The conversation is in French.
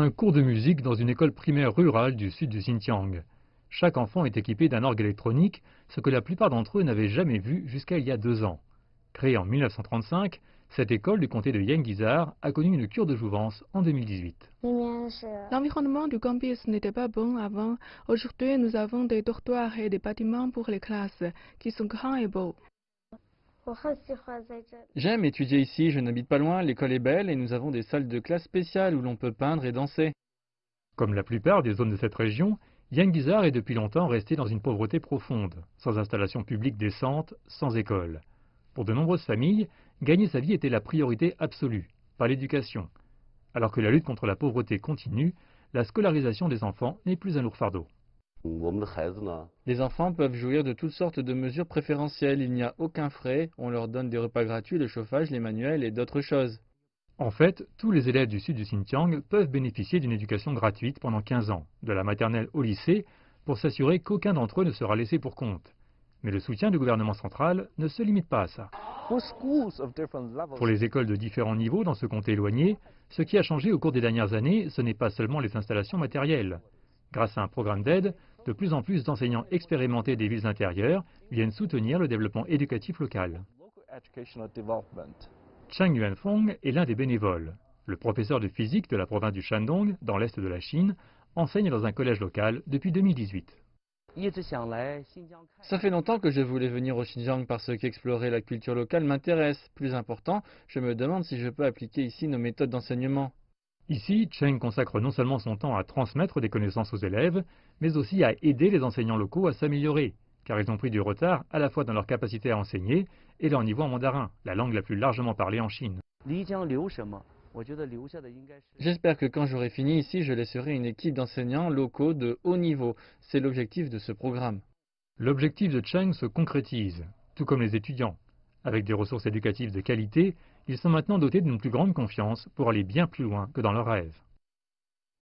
un cours de musique dans une école primaire rurale du sud du Xinjiang. Chaque enfant est équipé d'un orgue électronique, ce que la plupart d'entre eux n'avaient jamais vu jusqu'à il y a 2 ans. Créée en 1935, cette école du comté de Yangguizar a connu une cure de jouvence en 2018. L'environnement du campus n'était pas bon avant. Aujourd'hui, nous avons des dortoirs et des bâtiments pour les classes, qui sont grands et beaux. J'aime étudier ici, je n'habite pas loin, l'école est belle et nous avons des salles de classe spéciales où l'on peut peindre et danser. Comme la plupart des zones de cette région, Yangguizar est depuis longtemps resté dans une pauvreté profonde, sans installation publique décente, sans école. Pour de nombreuses familles, gagner sa vie était la priorité absolue, pas l'éducation. Alors que la lutte contre la pauvreté continue, la scolarisation des enfants n'est plus un lourd fardeau. Les enfants peuvent jouir de toutes sortes de mesures préférentielles, il n'y a aucun frais, on leur donne des repas gratuits, le chauffage, les manuels et d'autres choses. En fait, tous les élèves du sud du Xinjiang peuvent bénéficier d'une éducation gratuite pendant 15 ans, de la maternelle au lycée, pour s'assurer qu'aucun d'entre eux ne sera laissé pour compte. Mais le soutien du gouvernement central ne se limite pas à ça. Pour les écoles de différents niveaux dans ce comté éloigné, ce qui a changé au cours des dernières années, ce n'est pas seulement les installations matérielles. Grâce à un programme d'aide, de plus en plus d'enseignants expérimentés des villes intérieures viennent soutenir le développement éducatif local. Chang Yuanfeng est l'un des bénévoles. Le professeur de physique de la province du Shandong, dans l'est de la Chine, enseigne dans un collège local depuis 2018. Ça fait longtemps que je voulais venir au Xinjiang parce qu'explorer la culture locale m'intéresse. Plus important, je me demande si je peux appliquer ici nos méthodes d'enseignement. Ici, Cheng consacre non seulement son temps à transmettre des connaissances aux élèves, mais aussi à aider les enseignants locaux à s'améliorer, car ils ont pris du retard à la fois dans leur capacité à enseigner et leur niveau en mandarin, la langue la plus largement parlée en Chine. J'espère que quand j'aurai fini ici, je laisserai une équipe d'enseignants locaux de haut niveau. C'est l'objectif de ce programme. L'objectif de Cheng se concrétise, tout comme les étudiants. Avec des ressources éducatives de qualité, ils sont maintenant dotés d'une plus grande confiance pour aller bien plus loin que dans leurs rêves.